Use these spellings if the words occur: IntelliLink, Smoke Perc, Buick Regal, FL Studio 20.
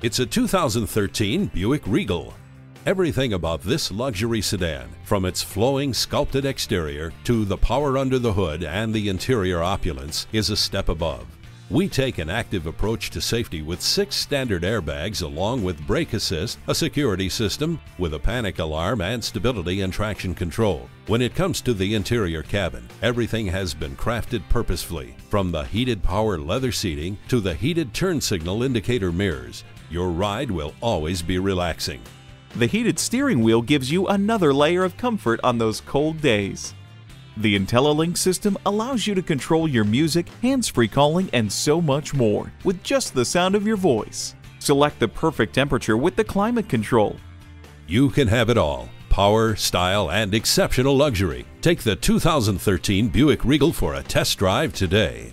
It's a 2013 Buick Regal. Everything about this luxury sedan, from its flowing, sculpted exterior to the power under the hood and the interior opulence, is a step above. We take an active approach to safety with 6 standard airbags along with brake assist, a security system with a panic alarm, and stability and traction control. When it comes to the interior cabin, everything has been crafted purposefully. From the heated power leather seating to the heated turn signal indicator mirrors, your ride will always be relaxing. The heated steering wheel gives you another layer of comfort on those cold days. The IntelliLink system allows you to control your music, hands-free calling, and so much more with just the sound of your voice. Select the perfect temperature with the climate control. You can have it all: power, style, and exceptional luxury. Take the 2013 Buick Regal for a test drive today.